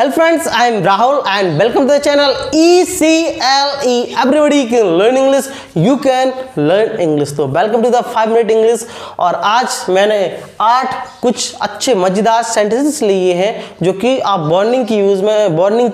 Hello friends, I am Rahul and welcome to the channel ECLE Everybody Can Learn English, You Can Learn English। तो welcome to the 5 minute English। और आज मैंने 8 कुछ अच्छे मजेदार sentences लिए हैं जो कि आप वार्निंग की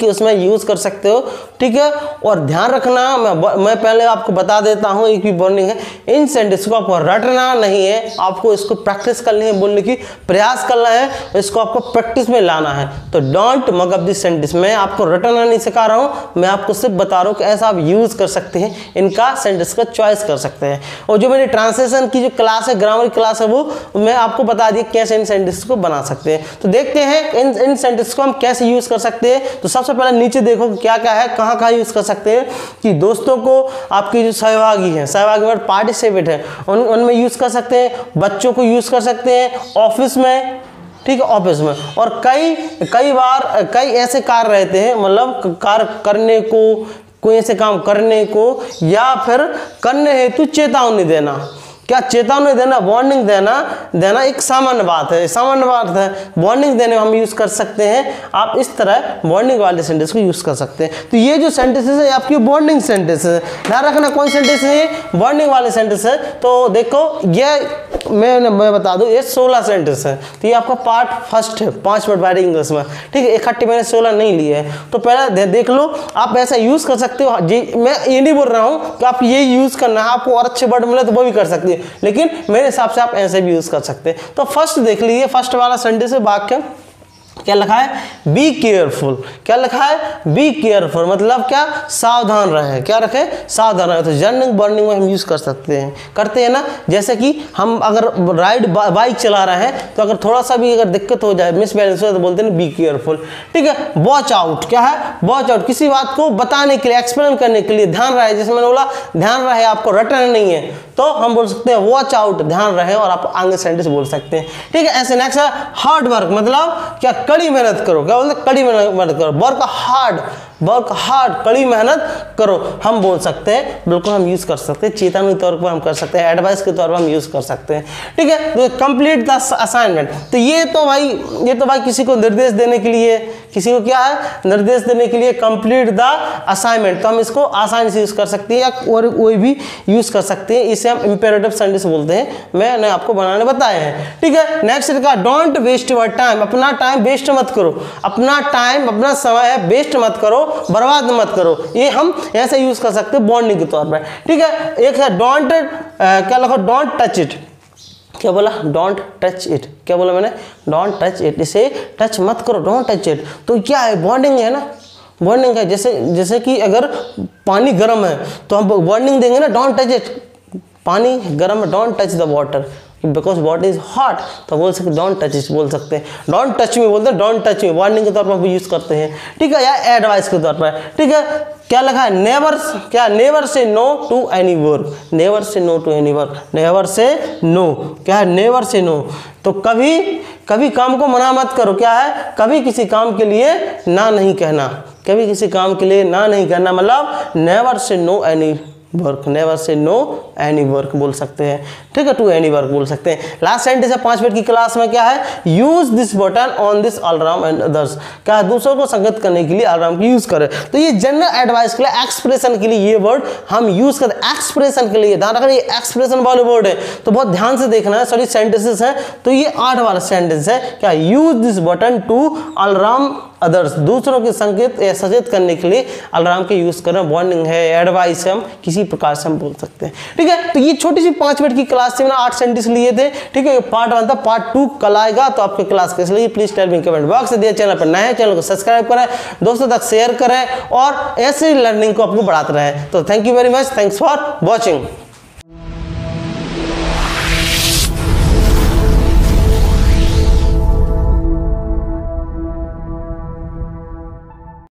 उसमें यूज़ कर सकते हो, ठीक है। और ध्यान रखना, मैं पहले आपको बता देता हूँ, एक भी वार्निंग है, इन सेंटेंस को आपको रटना नहीं है, आपको इसको प्रैक्टिस करनी है, बोलने की प्रयास करना है, इसको आपको प्रैक्टिस में लाना है। तो don't mug up this sentence. मैं आपको रटना नहीं सिखा रहा हूँ, मैं आपको सिर्फ बता रहा हूँ कि ऐसा आप यूज़ कर सकते हैं, इनका सेंटेंस का चॉइस कर सकते हैं। और जो मेरी ट्रांसलेशन की जो क्लास है, ग्रामर क्लास है, वो मैं आपको बता दिया कैसे इन सेंटेंस को बना सकते हैं। तो देखते हैं इन सेंटेंस को हम कैसे यूज़ कर सकते हैं। तो सबसे पहले नीचे देखो क्या क्या है, कहाँ कहाँ यूज़ कर सकते हैं। कि दोस्तों को, आपकी जो सहभागी हैं, सहभागी और पार्टिसिपेट हैं, उनमें यूज़ कर सकते हैं, बच्चों को यूज़ कर सकते हैं, ऑफिस में, ठीक है, ऑफिस में। और कई बार ऐसे कार्य रहते हैं, मतलब कार्य करने को, कोई ऐसे काम करने को, या फिर करने हेतु चेतावनी देना। क्या चेतावनी देना, वार्निंग देना एक सामान्य बात है, वार्निंग देने हम यूज़ कर सकते हैं। आप इस तरह वार्निंग वाले सेंटेंस को यूज़ कर सकते हैं। तो ये जो सेंटेंसेस है आपकी वार्निंग सेंटेंसेस है, ध्यान रखना कौन सेंटेंस है, वार्निंग वाले सेंटेंस है। तो देखो ये मैं बता दूँ, ये 16 सेंटेंस है। तो ये आपका पार्ट फर्स्ट है, 5 मिनट वाली इंग्लिश में, ठीक है। इकट्ठे मैंने 16 नहीं लिए है, तो पहले देख लो आप ऐसा यूज़ कर सकते हो। जी मैं ये नहीं बोल रहा हूँ कि आप ये यूज़ करना है, आपको और अच्छे वर्ड मिले तो वो भी कर सकते हैं, लेकिन मेरे हिसाब से आप ऐसे भी यूज कर सकते हैं। तो फर्स्ट देख लीजिए, फर्स्ट वाला सेंटेंस है, वाक्य क्या लिखा है, बी केयरफुल। क्या लिखा है, बी केयरफुल, मतलब क्या, सावधान रहे। क्या रखे, सावधान रहे। तो जर्निंग बर्निंग में हम यूज़ कर सकते हैं, करते हैं ना। जैसे कि हम अगर राइड बाइक चला रहे हैं, तो अगर थोड़ा सा भी अगर दिक्कत हो जाए, मिस बैलेंस हो, तो बोलते हैं बी केयरफुल, ठीक है। वॉच आउट, क्या है, वॉच आउट, किसी बात को बताने के लिए, एक्सप्लेन करने के लिए, ध्यान रहे। जैसे मैंने बोला ध्यान रहे, आपको रटना नहीं है, तो हम बोल सकते हैं वॉच आउट, ध्यान रहे, और आप आगे सेंटेंस बोल सकते हैं, ठीक है। ऐसे नेक्स्ट है हार्ड वर्क, मतलब क्या, कड़ी मेहनत करो। क्या बोलते हैं, कड़ी मेहनत करो, वर्क हार्ड, कड़ी मेहनत करो, हम बोल सकते हैं, बिल्कुल हम यूज़ कर सकते हैं। चेतावनी के तौर पर हम कर सकते हैं, एडवाइस के तौर पर हम यूज़ कर सकते हैं, ठीक है। तो कंप्लीट द असाइनमेंट, तो ये तो भाई किसी को निर्देश देने के लिए, किसी को क्या है, निर्देश देने के लिए, कंप्लीट द असाइनमेंट, तो हम इसको आसानी से यूज़ कर सकते हैं, या कोई भी यूज़ कर सकते हैं। इसे हम इंपेरेटिव सेंटेंस बोलते हैं, मैंने आपको बनाने बताए हैं, ठीक है। नेक्स्ट लिखा, डोंट वेस्ट योर टाइम, अपना टाइम वेस्ट मत करो। अपना टाइम, अपना समय है, वेस्ट मत करो, बर्बाद मत करो। ये हम ऐसे यूज कर सकते हैं वार्निंग के तौर पर, ठीक है। एक है डोंट, क्या लिखो, डोंट टच इट। क्या बोला, डोंट टच इट। क्या बोला मैंने, डोंट टच इट, इसे टच मत करो, डोंट टच इट। तो क्या है, वार्निंग है ना, वार्निंग है। जैसे कि अगर पानी गर्म है, तो हम वार्निंग देंगे ना, डोंट टच इट, पानी गर्म है, don't touch the water because water is hot, तो बोल सकते डोंट टच इट, बोल सकते हैं। डोंट टच मी बोलते हैं, डोंट टच मी वार्निंग के तौर पर हम यूज़ करते हैं, ठीक है, या एडवाइस के तौर पर, ठीक है। क्या लिखा है, never say no to any work. Never say no to any work, never say no, क्या है, नेवर से नो, तो कभी काम को मना मत करो। क्या है, कभी किसी काम के लिए ना नहीं कहना, कभी किसी काम के लिए ना नहीं कहना, मतलब never say no any work, never say no any work बोल सकते हैं, ठीक है, टू एनी वर्क बोल सकते हैं। लास्ट सेंटेंस है 5 मिनट की क्लास में, क्या है, use this button on this alarm and others. क्या है, दूसरों को संगत करने के लिए अलार्म की यूज़ करें। तो ये जनरल एडवाइस के लिए, एक्सप्रेशन के लिए ये वर्ड हम यूज़ करते हैं, एक्सप्रेशन के लिए, ध्यान रखना ये एक्सप्रेशन वाले वर्ड है, तो बहुत ध्यान से देखना है। सॉरी सेंटेंसेस हैं, तो ये 8 वाला सेंटेंस है, क्या, use this button to alarm others, दूसरों के संकेत या सचेत करने के लिए अलार्म के यूज़ करें। वार्निंग है, एडवाइस है, हम किसी प्रकार से हम बोल सकते हैं, ठीक है। तो ये छोटी सी 5 मिनट की क्लास से मैंने 8 सेंटेंस लिए थे, ठीक है। पार्ट 1 था, पार्ट 2 कल आएगा। तो आपके क्लास कैसे लगी please tell me comment box से। दिया चैनल पर नए, चैनल को सब्सक्राइब करें, दोस्तों तक शेयर करें, और ऐसे लर्निंग को आपको बढ़ाते रहें। तो thank you very much, thanks for watching.